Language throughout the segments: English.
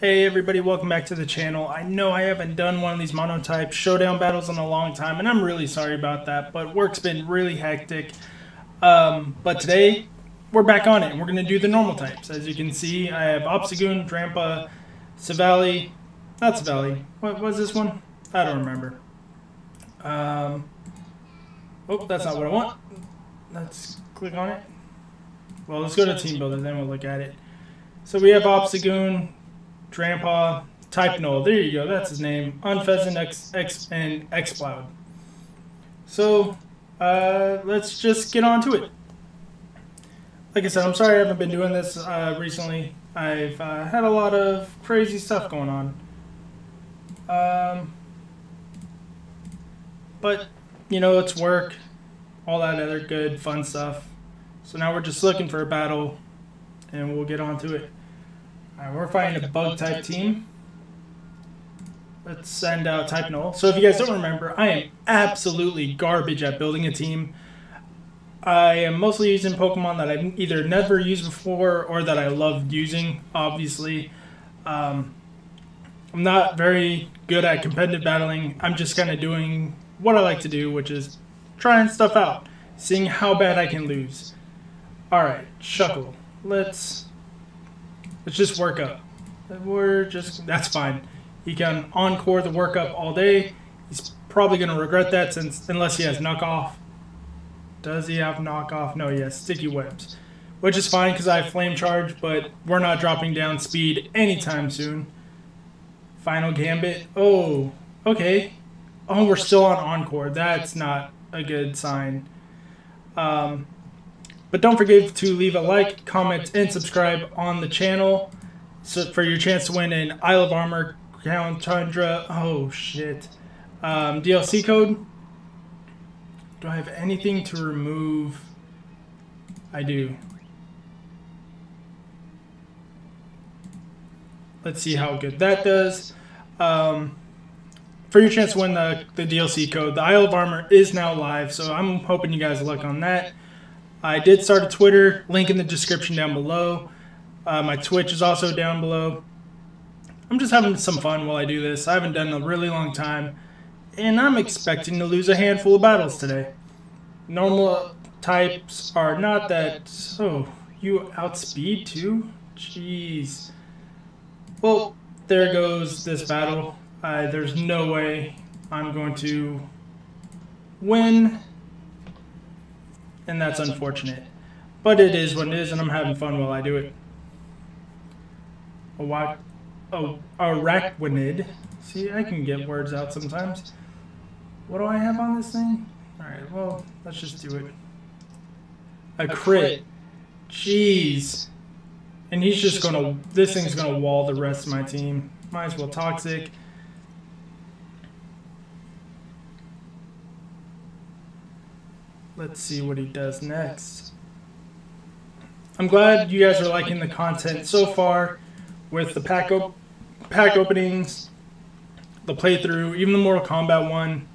Hey everybody, welcome back to the channel. I know I haven't done one of these monotype showdown battles in a long time, and I'm really sorry about that, but work's been really hectic. But today, we're back on it, and we're going to do the normal types. As you can see, I have Obstagoon, Drampa, Savali, not Savali, what was this one? I don't remember. Oh, that's not what I want. Let's click on it. Well, let's go to Team Builder, then we'll look at it. So we have Obstagoon, Drampa, Type Null, there you go, that's his name, Unfezant, and Exploud. So, let's just get on to it. Like I said, I'm sorry I haven't been doing this recently. I've had a lot of crazy stuff going on. But, you know, it's work, all that other good, fun stuff. So now we're just looking for a battle, and we'll get on to it. Alright, we're fighting a bug type team. Let's send out Type Null. So if you guys don't remember, I am absolutely garbage at building a team. I am mostly using Pokemon that I've either never used before or that I love using, obviously. I'm not very good at competitive battling. I'm just kind of doing what I like to do, which is trying stuff out, seeing how bad I can lose. Alright, Shuckle. Let's just work up. That's fine. He can encore the work up all day. He's probably going to regret that unless he has knockoff. Does he have knockoff? No, he has sticky webs. Which is fine because I have flame charge, but we're not dropping down speed anytime soon. Final gambit. Oh, okay. Oh, we're still on encore. That's not a good sign. But don't forget to leave a like, comment, and subscribe on the channel for your chance to win an Isle of Armor, Crown Tundra, oh shit, DLC code. Do I have anything to remove? I do. Let's see how good that does. For your chance to win the DLC code, the Isle of Armor is now live, so I'm hoping you guys luck on that. I did start a Twitter, link in the description down below. My Twitch is also down below. I'm just having some fun while I do this. I haven't done it in a really long time, and I'm expecting to lose a handful of battles today. Normal types are not that... Oh, you outspeed too? Jeez. Well, there goes this battle. There's no way I'm going to win. And that's unfortunate. But it is what it is, and I'm having fun while I do it. Araquanid. See, I can get words out sometimes. What do I have on this thing? Alright, well, let's just do it. A crit. Jeez. And he's just gonna... This thing's gonna wall the rest of my team. Might as well toxic. Let's see what he does next. I'm glad you guys are liking the content so far with the pack openings, the playthrough, even the Mortal Kombat one.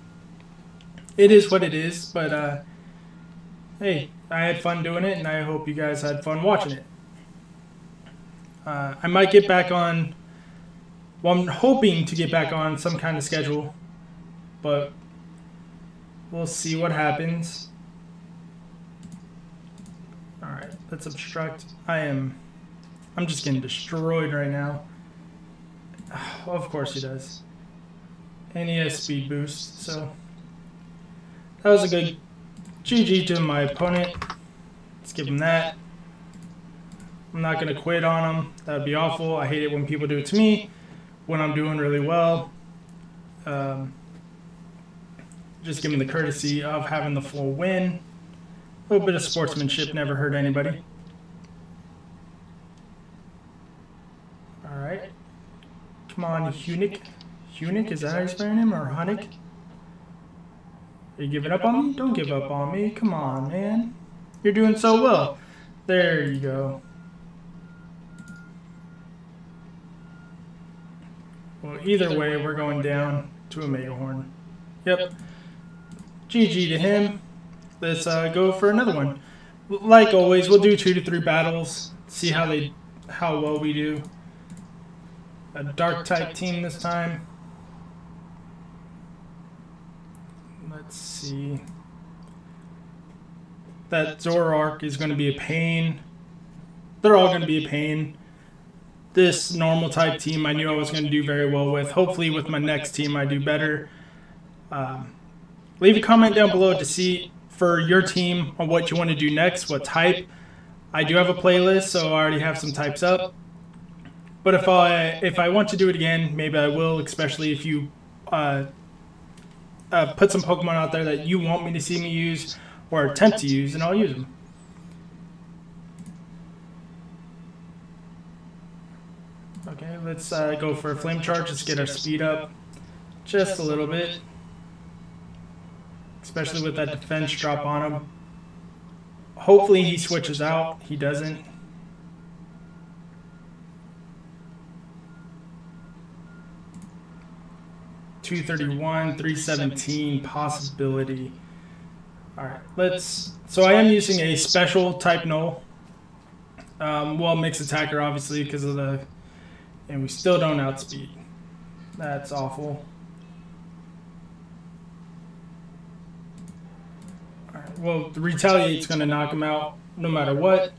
It is what it is, but hey, I had fun doing it, and I hope you guys had fun watching it. I might get back on, well, I'm hoping to get back on some kind of schedule, but we'll see what happens. Alright, let's obstruct. I'm just getting destroyed right now. Oh, of course he does. And he has speed boost, so that was a good GG to my opponent. Let's give him that. I'm not gonna quit on him. That'd be awful. I hate it when people do it to me when I'm doing really well. Just give him the courtesy of having the full win. A little bit of sportsmanship never hurt anybody. Alright. Come on, Hunic. Hunic, is that how you spell him? Or Hunic? Are you giving up on me? Don't give up on me. Come on, man. You're doing so well. There you go. Well, either way, we're going down to a Megahorn. Yep. GG to him. Let's go for another one. Like always, we'll do 2 to 3 battles, see how well we do. a dark-type team this time. Let's see. That Zoroark is going to be a pain. They're all going to be a pain. This normal-type team I knew I was going to do very well with. Hopefully with my next team I do better. Leave a comment down below to see for your team on what you want to do next, what type. I do have a playlist, so I already have some types up. But if I want to do it again, maybe I will, especially if you put some Pokemon out there that you want me to see me use or attempt to use, and I'll use them. Okay, let's go for a Flame Charge. Let's get our speed up just a little bit, especially with that defense drop on him. Hopefully he switches out. He doesn't. .231, 317 possibility. All right, let's. So I am using a special type null. Well, mixed attacker, obviously, because of the. And we still don't outspeed. That's awful. All right, well, the retaliate's going to knock him out no matter what.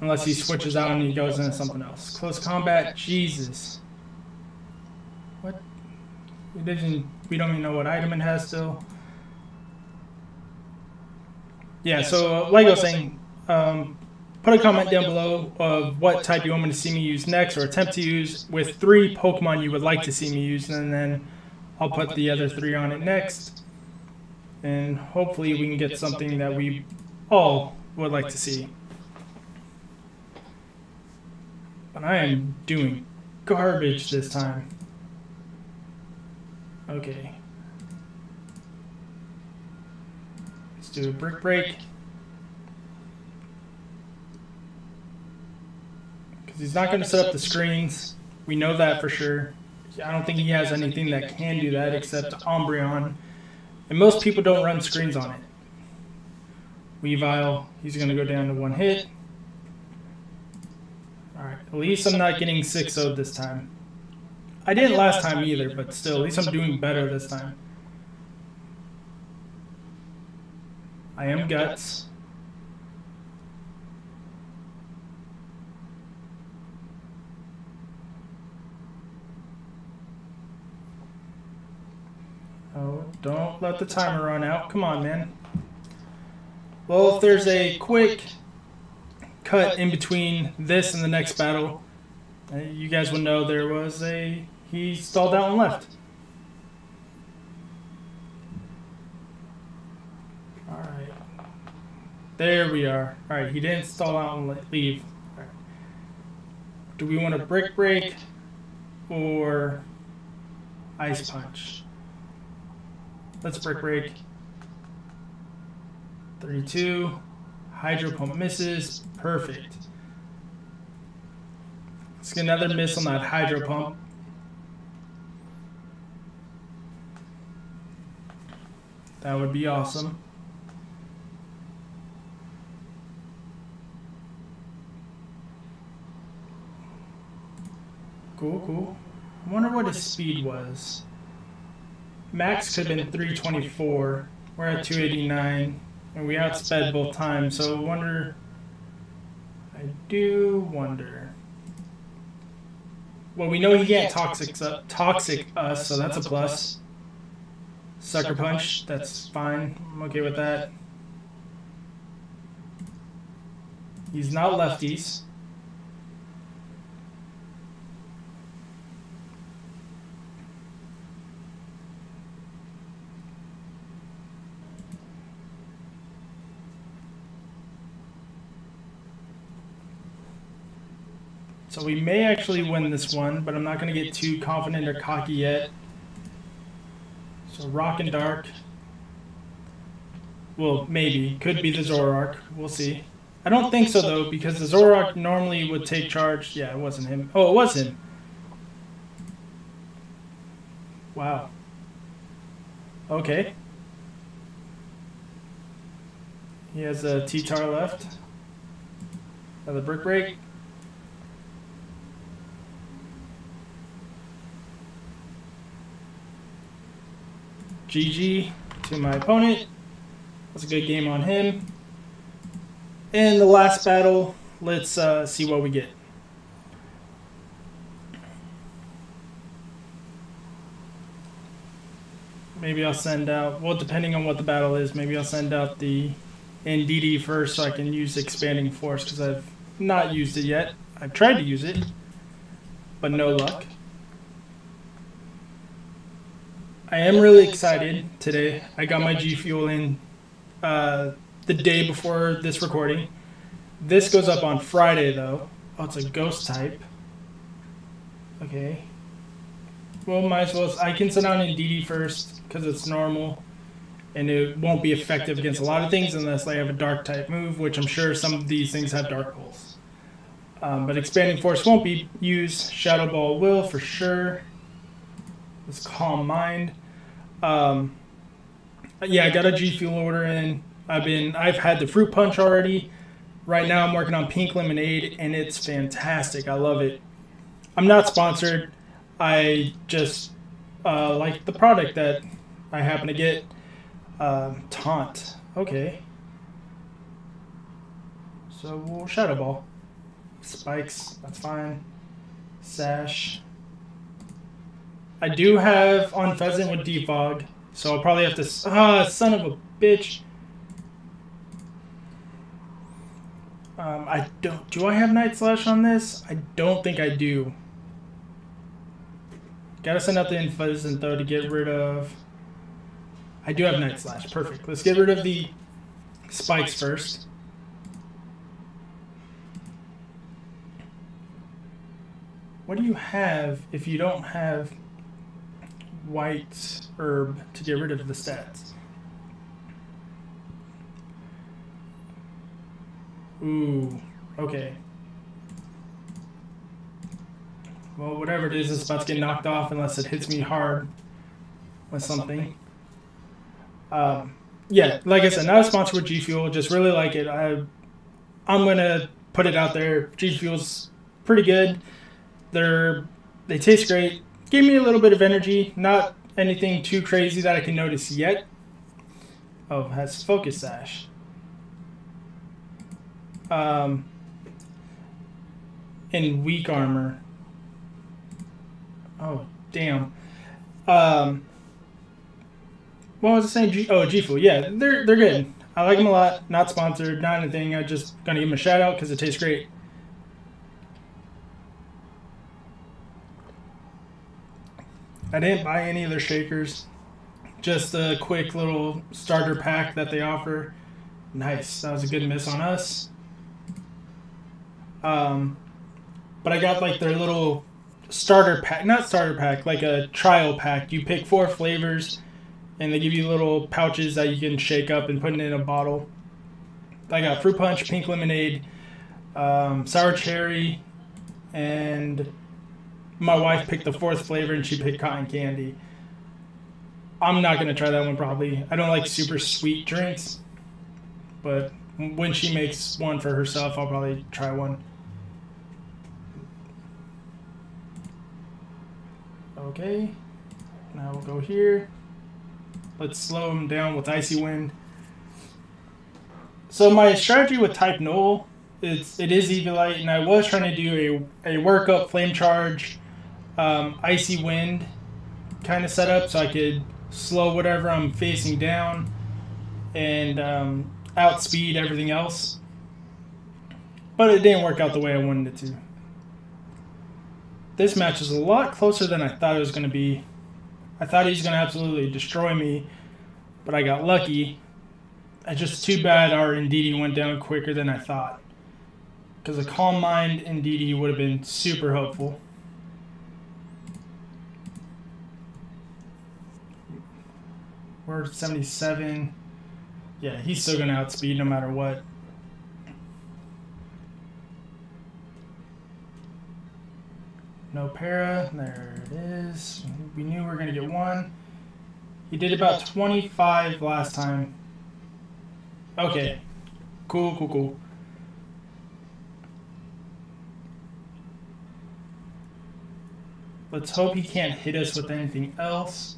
Unless he switches out and he goes into something else. Close combat, Jesus. What? We don't even know what item it has still. Yeah, so like I was saying, put a comment down below of what type you want me to see me use next or attempt to use with 3 Pokemon you would like to see me use, and then I'll put the other 3 on it next. And hopefully we can get something that we all would like to see. But I am doing garbage this time. Okay. Let's do a brick break. He's not going to set up the screens. We know that for sure. I don't think he has anything that can do that except Umbreon. And most people don't run screens on it. Weavile, he's going to go down to 1 hit. Alright, at least I'm not getting 6-0'd this time. I didn't last time either, but still, at least I'm doing better this time. I am Guts. Oh, don't let the timer run out. Come on, man. Well, if there's a quick cut in between this and the next battle, you guys will know there was a... He stalled out and left. Alright. There we are. Alright, he didn't stall out and leave. All right. Do we want a brick break or ice punch? Let's brick break. 3-2. Hydro Pump misses. Perfect. Let's get another miss on that Hydro Pump. That would be awesome. Cool, cool. I wonder what his speed was. Max could have been 324. We're at 289, and we outsped both times. So I do wonder. Well, we know he can't toxic us, so that's a plus. Sucker punch, that's fine. I'm okay with that. He's not lefties. So we may actually win this one, but I'm not going to get too confident or cocky yet. So Rock and Dark. Well, maybe. Could be the Zoroark. We'll see. I don't think so, though, because the Zoroark normally would take charge. Yeah, it wasn't him. Oh, it was him. Wow. Okay. He has a T-Tar left. Another brick break. GG to my opponent. That's a good game on him. And the last battle, let's see what we get. Maybe I'll send out, well, depending on what the battle is, maybe I'll send out the Indeedee first so I can use Expanding Force, because I've not used it yet. I've tried to use it, but no luck. I am really excited today. I got my G Fuel in the day before this recording. This goes up on Friday, though. Oh, it's a ghost type. Okay. Well, might as well. I can send out Indeedee first because it's normal, and it won't be effective against a lot of things unless they have a dark type move, which I'm sure some of these things have dark holes. But Expanding Force won't be used. Shadow Ball will for sure. Let's Calm Mind. Yeah, I got a G Fuel order in. I've had the Fruit Punch already. Right now I'm working on Pink Lemonade, and it's fantastic. I love it. I'm not sponsored. I just like the product that I happen to get. Taunt. Okay. So we'll Shadow Ball. Spikes. That's fine. Sash. I do have Unfezant with Defog, so I'll probably have to... Ah, son of a bitch. I don't... Do I have Night Slash on this? I don't think I do. Gotta send out the Unfezant, though, to get rid of... I do have Night Slash. Perfect. Let's get rid of the spikes first. What do you have if you don't have... white herb to get rid of the stats? Ooh, okay. Well, whatever it is, it's about to get knocked off unless it hits me hard with something. Yeah, like I said, not a sponsor with G Fuel, just really like it. I'm gonna put it out there. G Fuel's pretty good. They taste great. Gave me a little bit of energy, not anything too crazy that I can notice yet. Oh, has Focus Sash. And Weak Armor. Oh, damn. What was I saying? G Fuel. Yeah, they're good. I like them a lot. Not sponsored, not anything. I'm just going to give them a shout out because it tastes great. I didn't buy any of their shakers, just a quick little starter pack that they offer. Nice, that was a good miss on us. But I got like their little starter pack, not starter pack, like a trial pack. You pick 4 flavors and they give you little pouches that you can shake up and put it in a bottle. I got Fruit Punch, Pink Lemonade, Sour Cherry, and... my wife picked the 4th flavor, and she picked Cotton Candy. I'm not going to try that one, probably. I don't like super sweet drinks, but when she makes one for herself, I'll probably try one. Okay. Now we'll go here. Let's slow him down with Icy Wind. So my strategy with Type Null, it is Eviolite, and I was trying to do a workup Flame Charge, Icy Wind kind of setup so I could slow whatever I'm facing down and outspeed everything else. But it didn't work out the way I wanted it to. This match is a lot closer than I thought it was going to be. I thought he was going to absolutely destroy me, but I got lucky. It's just too bad our Indeedee went down quicker than I thought, because a Calm Mind Indeedee would have been super helpful. We're at 77. Yeah, he's still going to outspeed no matter what. No para. There it is. We knew we were going to get one. He did about 25 last time. Okay. Cool. Let's hope he can't hit us with anything else.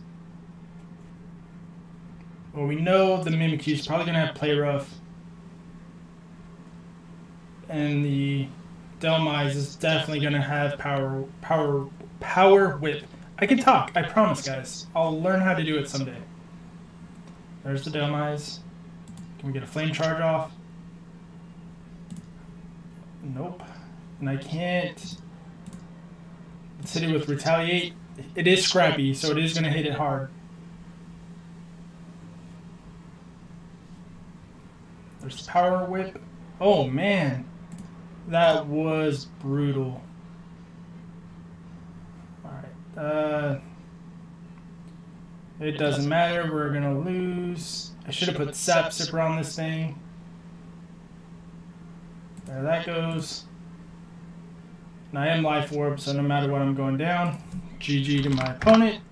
Well, we know the Mimikyu's probably going to have Play Rough. And the Delmize is definitely going to have Power Whip. I can talk, I promise, guys. I'll learn how to do it someday. There's the Delmize. Can we get a Flame Charge off? Nope. And I can't... Let's hit it with Retaliate. It is scrappy, so it is going to hit it hard. There's Power Whip. Oh, man. That was brutal. Alright. It doesn't matter. We're going to lose. I should have put Sap Zipper on this thing. There that goes. And I am Life Orb, so no matter what, I'm going down. GG to my opponent.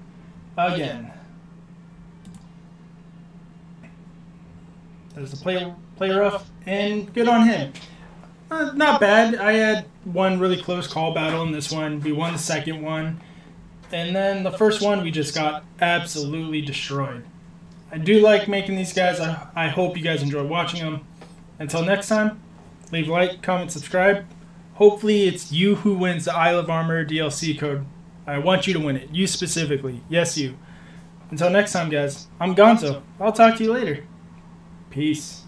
Again. There's the play rough, and good on him. Not bad. I had one really close call battle in this one. We won the second one. And then the first one, we just got absolutely destroyed. I do like making these guys. I hope you guys enjoy watching them. Until next time, leave a like, comment, subscribe. Hopefully it's you who wins the Isle of Armor DLC code. I want you to win it. You specifically. Yes, you. Until next time, guys. I'm Gonzo. I'll talk to you later. Peace.